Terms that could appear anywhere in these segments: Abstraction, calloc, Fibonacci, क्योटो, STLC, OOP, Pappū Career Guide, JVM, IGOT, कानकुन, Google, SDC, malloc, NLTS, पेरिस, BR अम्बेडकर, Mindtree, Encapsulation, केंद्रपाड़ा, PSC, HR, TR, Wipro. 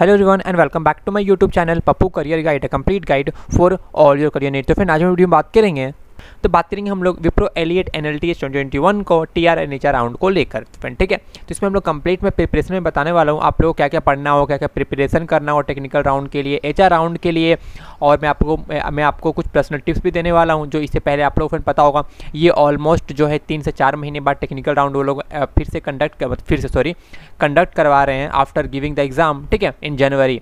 Hello everyone and welcome back to my YouTube channel Pappu career guide, complete guide for all your career need. तो फिर आज हम video में बात करेंगे हम लोग विप्रो एलियट NLTS 2021 को TR एंड HR राउंड को लेकर फ्रेंड, ठीक है। तो इसमें हम लोग कंप्लीट में प्रिपरेशन में बताने वाला हूँ आप लोग क्या क्या पढ़ना हो, क्या क्या प्रिपरेशन करना हो टेक्निकल राउंड के लिए, HR राउंड के लिए। और मैं आपको कुछ पर्सनल टिप्स भी देने वाला हूँ। जो इससे पहले आप लोग फ्रेंड पता होगा, ये ऑलमोस्ट जो है 3 से 4 महीने बाद टेक्निकल राउंड वो लोग फिर से कंडक्ट करवा रहे हैं आफ्टर गिविंग द एग्ज़ाम, ठीक है, इन जनवरी,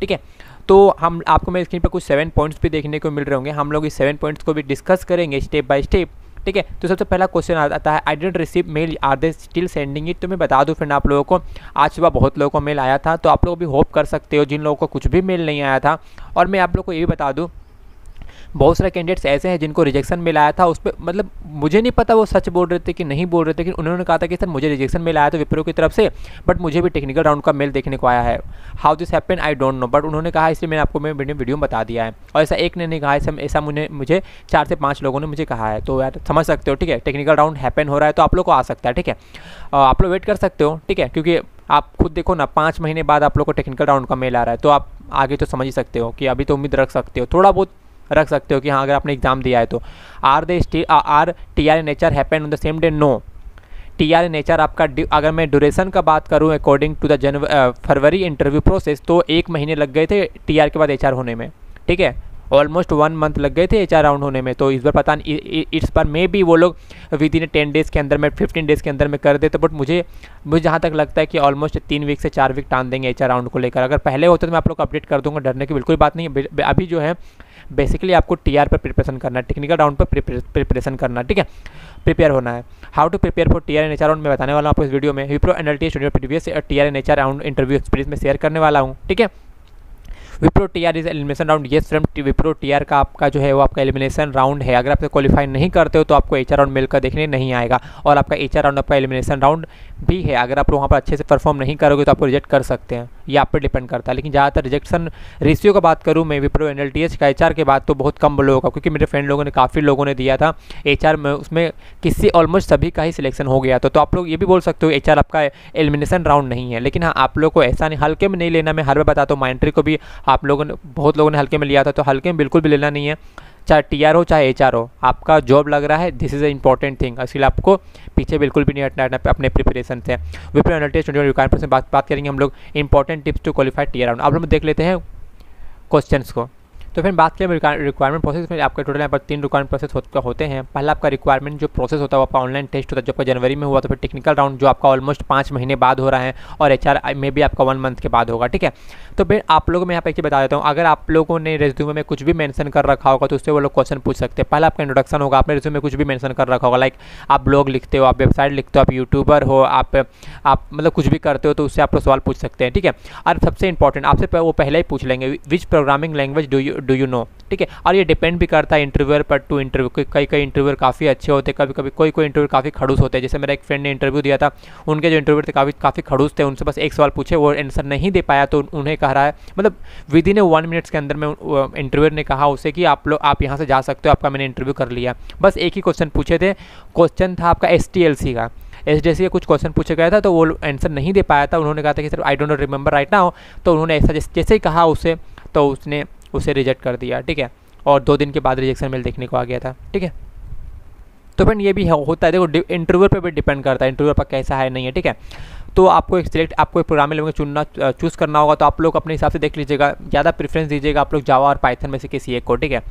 ठीक है। तो हम आपको मेरे स्क्रीन पर कुछ 7 पॉइंट्स भी देखने को मिल रहे होंगे। हम लोग इस 7 पॉइंट्स को भी डिस्कस करेंगे स्टेप बाय स्टेप, ठीक है। तो सबसे पहला क्वेश्चन आता है, I didn't receive mail, are they still sending it. तो मैं बता दूं फ्रेंड आप लोगों को, आज सुबह बहुत लोगों को मेल आया था, तो आप लोग भी होप कर सकते हो जिन लोगों को कुछ भी मेल नहीं आया था। और मैं आप लोग को ये भी बता दूँ, बहुत सारे कैंडिडेट्स ऐसे हैं जिनको रिजेक्शन मेल आया था। उस पर मतलब मुझे नहीं पता वो सच बोल रहे थे कि नहीं बोल रहे थे, लेकिन उन्होंने कहा था कि सर मुझे रिजेक्शन मेल आया था विप्रो की तरफ से, बट मुझे भी टेक्निकल राउंड का मेल देखने को आया है। How this happen I don't know, but उन्होंने कहा, इसलिए मैंने आपको मेरे वीडियो में बता दिया है। और ऐसा एक ने नहीं कहा, ऐसा मुझे 4 से 5 लोगों ने मुझे कहा है। तो यार समझ सकते हो, ठीक है, टेक्निकल राउंड हैपन हो रहा है तो आप लोग को आ सकता है, ठीक है। आप लोग वेट कर सकते हो, ठीक है, क्योंकि आप खुद देखो ना 5 महीने बाद आप लोग को टेक्निकल राउंड का मेल आ रहा है। तो आप आगे तो समझ ही सकते हो कि अभी तो उम्मीद रख सकते हो, थोड़ा बहुत रख सकते हो कि हाँ अगर आपने एग्जाम दिया है तो। Are TR and HR happen on the same day, no. TR and HR आपका अगर मैं ड्यूरेशन का बात करूँ according to the February interview process, तो 1 महीने लग गए थे TR के बाद HR होने में, ठीक है। ऑलमोस्ट 1 मंथ लग गए थे HR राउंड होने में। तो इस बार पता नहीं, इस बार मे भी वो लोग विदिन 10 डेज़ के अंदर में, 15 डेज़ के अंदर में कर देते, बट मुझे जहाँ तक लगता है कि ऑलमोस्ट 3 वीक से 4 वीक टान देंगे HR राउंड को लेकर। अगर पहले होता तो मैं आप लोग को अपडेट कर दूँगा, डरने की बिल्कुल बात नहीं है। अभी जो है बेसिकली आपको TR पर प्रिपरेशन करना है, टेक्निकल राउंड पर प्रिपरेशन करना, ठीक है, प्रिपेयर होना है। How to prepare for TR and HR round मैं बताने वाला हूँ आपको इस वीडियो में। Wipro NLTS previous TR and HR round interview experience में शेयर करने वाला हूँ, ठीक है। Wipro TR is elimination round, yes from Wipro TR का आपका जो है वो आपका एलिमिनेशन राउंड है। अगर आप क्वालिफाई नहीं करते हो तो आपको HR राउंड मिलकर देखने नहीं आएगा। और आपका HR राउंड आपका एलिमिनेशन राउंड भी है, अगर आप वहाँ पर अच्छे से परफॉर्म नहीं करोगे तो आपको रिजेक्ट कर सकते हैं, ये आप पर डिपेंड करता है। लेकिन ज़्यादातर रिजेक्शन रेशियो का बात करूँ मैं विप्रो NLTS का HR के बाद, तो बहुत कम लोगों का, क्योंकि मेरे फ्रेंड लोगों ने काफ़ी लोगों ने दिया था HR में, उसमें किसी ऑलमोस्ट सभी का ही सिलेक्शन हो गया था। तो आप लोग ये भी बोल सकते हो HR आपका एलिमिनेशन राउंड नहीं है। लेकिन हाँ, आप लोग को ऐसा नहीं हल्के में नहीं लेना, मैं हर बार बताता हूँ। माइंट्री को भी आप लोगों ने, बहुत लोगों ने हल्के में लिया था, तो हल्के में बिल्कुल भी लेना नहीं है। चाहे TR हो चाहे HR हो, आपका जॉब लग रहा है, this is a important thing, इसलिए आपको पीछे बिल्कुल भी नहीं हटना अपने प्रिपरेशन से। विप्रो एनएलटीएस 2021 रिक्वायरमेंट से बात करेंगे हम लोग, important tips to qualify TR round. अब हम देख लेते हैं क्वेश्चंस को। तो फिर बात करें रिक्वायरमेंट प्रोसेस में, आपके टोटल यहाँ पर 3 रिक्वायरमेंट प्रोसेस होते हैं। पहला आपका रिक्वायरमेंट जो प्रोसेस होता है वो आपका ऑनलाइन टेस्ट होता है, जो आपका जनवरी में हुआ। तो फिर टेक्निकल राउंड जो आपका ऑलमोस्ट 5 महीने बाद हो रहा है, और HR में भी आपका 1 मंथ के बाद होगा, ठीक है। तो फिर आप लोगों को मैं यहाँ पर एक बता देता हूँ, अगर आप लोगों ने रेज्यूमे में कुछ भी मेंशन कर रखा होगा तो उससे वो लोग क्वेश्चन पूछ सकते हैं। पहला आपका इंट्रोडक्शन होगा, आपने रेज्यूमे में कुछ भी मेंशन कर रखा होगा, लाइक आप ब्लॉग लिखते हो, आप वेबसाइट लिखते हो, आप यूट्यूबर हो, आप मतलब कुछ भी करते हो, तो उससे आप लोग सवाल पूछ सकते हैं, ठीक है। और सबसे इंपॉर्टेंट आपसे वो पहले ही पूछ लेंगे, which programming language do you know, ठीक है। और ये डिपेंड भी करता है इंटरव्यूअर पर टू इंटरव्यू। कई इंटरव्यूअर काफ़ी अच्छे होते, कभी कोई इंटरव्यूअर काफ़ी खड़ूस होते हैं। जैसे मेरा एक फ्रेंड ने इंटरव्यू दिया था, उनके जो इंटरव्यूअर थे काफ़ी खड़ूस थे, उनसे बस एक सवाल पूछे, वो आंसर नहीं दे पाया, तो उन्हें कह रहा है, मतलब विदिन 1 मिनट के अंदर में इंटरव्यूअर ने कहा उसे कि आप यहाँ से जा सकते हो, आपका मैंने इंटरव्यू कर लिया। बस एक ही क्वेश्चन पूछे थे, क्वेश्चन था आपका STLC का, SDC का कुछ क्वेश्चन पूछा गया था, तो वो आंसर नहीं दे पाया था। उन्होंने कहा था कि sir I don't remember right now, तो उन्होंने ऐसा जैसे ही कहा उसे, तो उसे रिजेक्ट कर दिया, ठीक है। और 2 दिन के बाद रिजेक्शन मेल देखने को आ गया था, ठीक है। तो फ्रेंड ये भी होता है, देखो इंटरव्यूअर पर भी डिपेंड करता है, इंटरव्यूअर पर कैसा है नहीं है, ठीक है। तो आपको आपको एक प्रोग्रामिंग लैंग्वेज चूज़ करना होगा, तो आप लोग अपने हिसाब से देख लीजिएगा, ज़्यादा प्रेफरेंस दीजिएगा आप लोग जावा और पाइथन में से किसी एक को, ठीक है।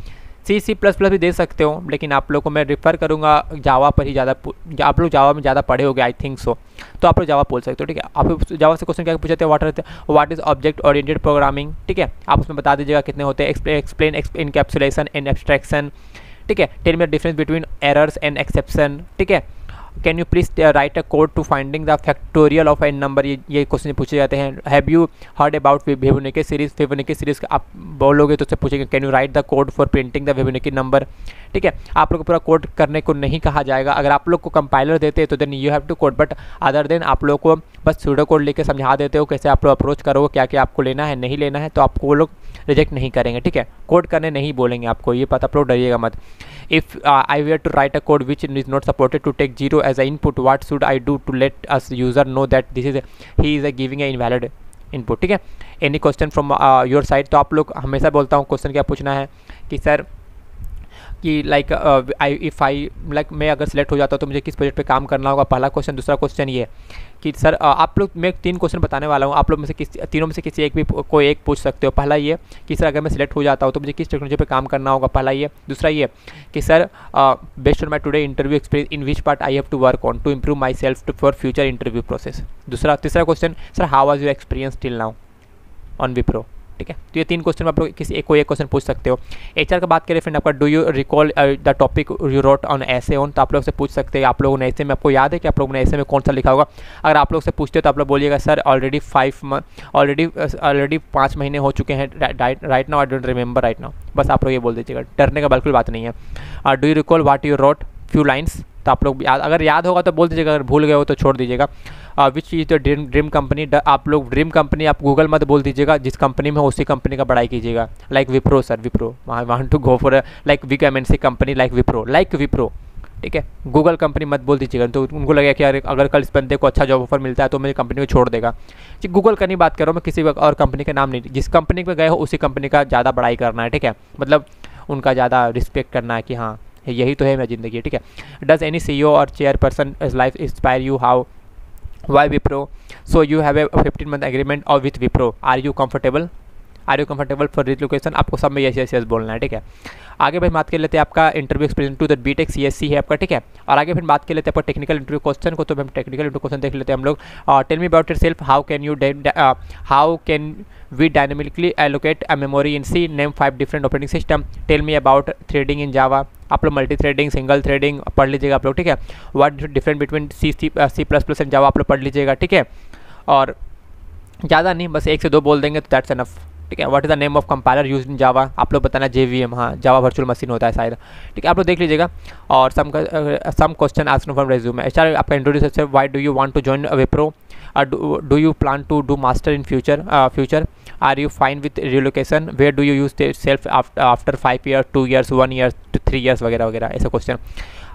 C++ भी दे सकते हो, लेकिन आप लोग को मैं रिफ़र करूँगा जावा पर ही ज़्यादा, आप लोग जावा में ज़्यादा पढ़े होंगे आई थिंक सो, तो आप लोग जावा बोल सकते हो, ठीक है। आप जावा से क्वेश्चन क्या पूछते हैं, what is object oriented programming, ठीक है, आप उसमें बता दीजिएगा कितने होते हैं, एक्सप्लेन इनकैप्सुलेशन एंड एब्स्ट्रैक्शन, ठीक है। Tell me the difference between errors and exception, ठीक है। Can you please write a code to finding the factorial of N number, ये क्वेश्चन पूछे जाते हैं। Have you heard about Fibonacci series, Fibonacci series आप बोलोगे तो उससे पूछेंगे can you write the code for printing the Fibonacci number, ठीक है। आप लोग को पूरा कोड करने को नहीं कहा जाएगा, अगर आप लोग को कंपाइलर देते हैं तो then you have to code, but other than आप लोग को बस सूडो कोड लेकर समझा देते हो कैसे आप लोग अप्रोच करोगे, क्या क्या आपको लेना है नहीं लेना है, तो आपको वो लोग रिजेक्ट नहीं करेंगे, ठीक है। कोड करने नहीं बोलेंगे आपको, ये पता, आप लोग डरिएगा मत। If I were to write a code which is not supported to take 0 as an input, what should I do to let us user know that this is he is giving an invalid input. ठीक है, any question from your side. तो आप लोग हमेशा बोलता हूँ question क्या पूछना है कि सर कि लाइक इफ़ मैं अगर सेलेक्ट हो जाता हूँ तो मुझे किस प्रोजेक्ट पे काम करना होगा, पहला क्वेश्चन। दूसरा क्वेश्चन ये कि सर आप लोग, मैं 3 क्वेश्चन बताने वाला हूँ, आप लोग में से तीनों में से किसी एक भी कोई एक पूछ सकते हो। पहला ये कि सर अगर मैं सेलेक्ट हो जाता हूँ तो मुझे किस टेक्नोलॉजी पे काम करना होगा, पहला ये। दूसरा ये कि sir based on my today interview experience in which part I have to work on to improve myself for future interview process. दूसरा तीसरा question sir how was your experience till now on Wipro. ठीक है, तो ये 3 question में आप लोग किसी एक कोई एक क्वेश्चन पूछ सकते हो। एचआर का बात करें फ्रेंड, आपका do you recall the topic you wrote on ऐसे ऑन, तो आप लोग से पूछ सकते हैं आप लोगों ने ऐसे में, आपको याद है कि आप लोगों ने ऐसे में कौन सा लिखा होगा। अगर आप लोग से पूछते हो तो आप लोग बोलिएगा सर ऑलरेडी 5 महीने हो चुके हैं, right now I don't remember right now, बस आप लोग ये बोल दीजिएगा, डरने का बिल्कुल बात नहीं है। Do you recall what you wrote few lines, तो आप लोग अगर याद होगा तो बोल दीजिएगा, अगर भूल गए हो तो छोड़ दीजिएगा। Which is the dream company, आप लोग ड्रीम कंपनी आप गूगल मत बोल दीजिएगा, जिस कंपनी में हो उसी कंपनी का बड़ाई कीजिएगा। Like Wipro sir, Wipro I want to go for like big MNC company like Wipro, like Wipro. ठीक है, गूगल कंपनी मत बोल दीजिएगा, तो उनको लगेगा कि यार अगर कल इस बंदे को अच्छा जॉब ऑफर मिलता है तो मेरी कंपनी को छोड़ देगा। जी गूगल का नहीं बात कर रहा हूँ मैं, किसी और कंपनी का नाम नहीं, जिस कंपनी पर गए हो उसी कंपनी का ज़्यादा बड़ाई करना है। ठीक है, मतलब उनका ज़्यादा रिस्पेक्ट करना है कि हाँ यही तो है मेरी ज़िंदगी। ठीक है, डज एनी सीईओ और chairperson life inspire you, how why Wipro, so you have a 15-month agreement और with Wipro, are you comfortable for relocation, आपको सब में यस बोलना है। ठीक है, आगे फिर बात कर लेते हैं आपका interview experience to the BTech CSC है आपका। ठीक है, और आगे फिर बात कर लेते हैं आपका टेक्निकल इंटरव्यू क्वेश्चन को, तो हम टेक्निकल इंटरव्यू क्वेश्चन देख लेते हैं हम लोग। Tell me about yourself, how can we dynamically allocate a memory in C, name 5 different operating system, tell me about threading in Java, आप लोग मल्टी थ्रेडिंग सिंगल थ्रेडिंग पढ़ लीजिएगा आप लोग। ठीक है, what different between C++ and Java आप लोग पढ़ लीजिएगा। ठीक है, और ज़्यादा नहीं, बस 1 से 2 बोल देंगे तो दैट्स एनफ। ठीक है, what is the name of compiler use in Java, आप लोग बताना JVM, हाँ जावा वर्चुअल मशीन होता है शायद। ठीक है, आप लोग देख लीजिएगा। और some question asked from resume. HR आपका इंट्रोड्यूस से, why do you want to join Wipro, do you plan to do master in future, are you fine with relocation, where do you use yourself after 5 years, 2 years, 1 year, 3 years वगैरह वगैरह ऐसे question.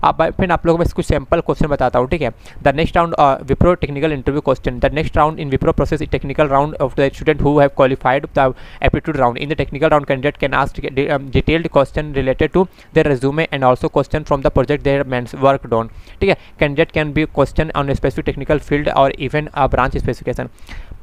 आप फिर आप लोगों को कुछ sample question बताता हूँ। ठीक है, the next round Wipro technical interview question, the next round in Wipro process technical round of the student who have qualified the aptitude round, in the technical round candidate can ask detailed question related to their resume and also question from the project their men's work done. ठीक है, candidate can be question on specific technical field और even branch specification.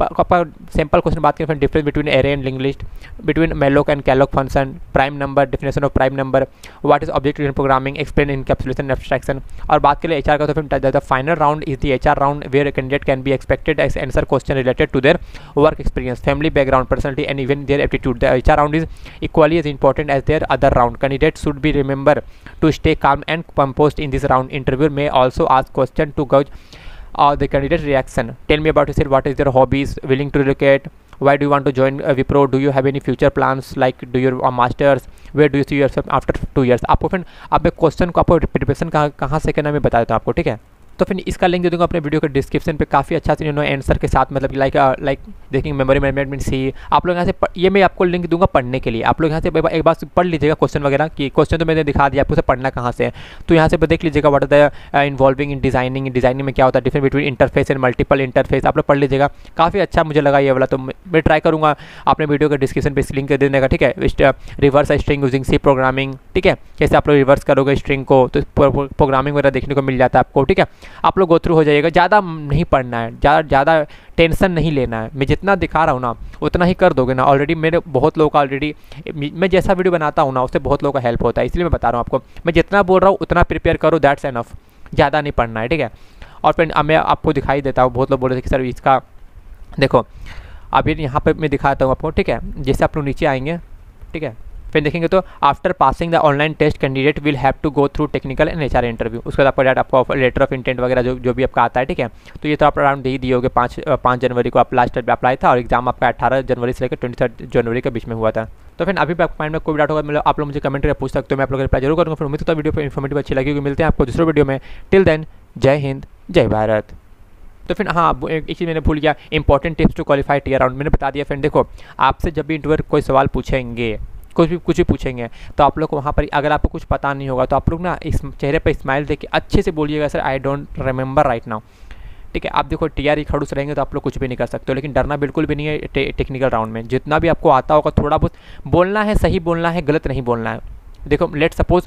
आपका sample question बात करें, difference between array and link list, between malloc and calloc function, prime number, definition of prime number, what is object oriented programming, explain encapsulation abstraction. और बात करें HR का, तो फिर the final round is the HR round where candidate can be expected as answer question related to their work experience, family background, personality and even their aptitude. The HR round is equally as important as their other round, candidate should be remember to stay calm and composed in this round, interview में also ask question to gauge or the candidate reaction, tell me about yourself, what is your hobbies, willing to relocate, why do you want to join Wipro, do you have any future plans like do your masters, where do you see yourself after 2 years। आपको फिर आप एक question को आपको preparation कहाँ से करना मैं बता देता हूँ आपको। ठीक है, तो फिर इसका लिंक दे दूँगा अपने वीडियो के डिस्क्रिप्शन पे, काफ़ी अच्छा से इन्होंने आंसर के साथ, मतलब लाइक देखेंगे मेमोरी मैनेजमेंट सी, आप लोग यहाँ से ये मैं आपको लिंक दूंगा पढ़ने के लिए, आप लोग यहाँ से एक बार पढ़ लीजिएगा क्वेश्चन वगैरह, कि क्वेश्चन तो मैंने दिखा दिया आपको उसे पढ़ना कहाँ से है, तो यहाँ से देख लीजिएगा what are the involving in designing, designing में क्या होता है, different between interface and multiple interface, आप लोग पढ़ लीजिएगा। काफ़ी अच्छा मुझे लगा ये वाला, तो मैं ट्राई करूँगा अपने वीडियो के डिस्क्रिप्शन पर इस लिंक देने का। ठीक है, reverse string using C programming, ठीक है, कैसे आप लोग रिवर्स करोगे स्ट्रिंग को, तो प्रोग्रामिंग वगैरह देखने को मिल जाता है आपको। ठीक है, आप लोग गो थ्रू हो जाएगा, ज़्यादा नहीं पढ़ना है, ज़्यादा टेंशन नहीं लेना है, मैं जितना दिखा रहा हूँ ना उतना ही कर दोगे ना, ऑलरेडी मेरे बहुत लोगों का ऑलरेडी मैं जैसा वीडियो बनाता हूँ ना उससे बहुत लोगों का हेल्प होता है, इसलिए मैं बता रहा हूँ आपको, मैं जितना बोल रहा हूँ उतना प्रिपेयर करो, दैट्स एनफ, ज़्यादा नहीं पढ़ना है। ठीक है, और फिर मैं आपको दिखाई देता हूँ, बहुत लोग बोल रहे थे कि सर इसका देखो अभी यहाँ पर मैं दिखाता हूँ आपको। ठीक है, जैसे आप लोग नीचे आएंगे, ठीक है, फिर देखेंगे तो after passing the online test candidate will have to go through technical and HR interview, उसके बाद आपका डाटा आपका लेटर ऑफ इंटेंट वगैरह जो भी आपका आता है। ठीक है, तो ये तो आप राउंड दे ही दिए होगे, 5 जनवरी को आप लास्ट डेट अप्लाई था, और एग्जाम आपका 18 जनवरी से लेकर 23 जनवरी के बीच में हुआ था। तो फिर अभी आपके माइंड में कोई डाटा होगा, मतलब आप लोग मुझे कमेंट करके पूछ सकते हो, मैं आप लोग रिप्लाई जरूर करूँगा। फिर उम्मीद होता है वीडियो पर इन्फॉर्मेटिव अच्छी लगी, मिलते हैं आपको दूसरे वीडियो में, टिल देन जय हिंद जय भारत। तो फिर हाँ, एक चीज़ मैंने भूल गया, important tips to qualify TR round मैंने बता दिया। फ्रेंड देखो, आपसे जब भी इंटरव्यू कोई सवाल पूछेंगे, कुछ भी पूछेंगे, तो आप लोग को वहाँ पर अगर आपको कुछ पता नहीं होगा तो आप लोग ना इस चेहरे पर स्माइल देके अच्छे से बोलिएगा sir I don't remember right now. ठीक है। आप देखो टीआर खड़ूस रहेंगे तो आप लोग कुछ भी नहीं कर सकते हो, लेकिन डरना बिल्कुल भी नहीं है टेक्निकल राउंड में। जितना भी आपको आता होगा थोड़ा बहुत बोलना है, सही बोलना है, गलत नहीं बोलना है। देखो लेट सपोज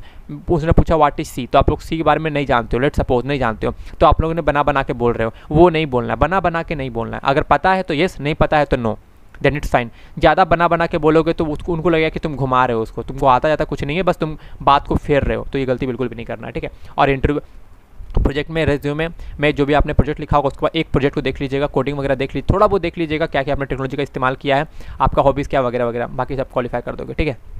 उसने पूछा व्हाट इज सी, तो आप लोग सी के बारे में नहीं जानते हो, लेट सपोज नहीं जानते हो, तो आप लोगों ने बना बना के बोल रहे हो, वो नहीं बोलना है, बना बना के नहीं बोलना है। अगर पता है तो येस, नहीं पता है तो नो, देन इट्स फाइन। ज़्यादा बना बना के बोलोगे तो उसको उनको लगेगा कि तुम घुमा रहे हो उसको, तुमको आता जाता कुछ नहीं है, बस तुम बात को फेर रहे हो, तो ये गलती बिल्कुल भी नहीं करना है, ठीक है। और इंटरव्यू प्रोजेक्ट में रेज्यूमे में जो भी आपने प्रोजेक्ट लिखा होगा उसके बाद एक प्रोजेक्ट को देख लीजिएगा, कोडिंग वगैरह देख लीजिए, थोड़ा बहुत देख लीजिएगा क्या क्या आपने टेक्नोलॉजी का इस्तेमाल किया है, आपका हॉबीज़ क्या वगैरह वगैरह, बाकी सब क्वालिफाई कर दोगे, ठीक है।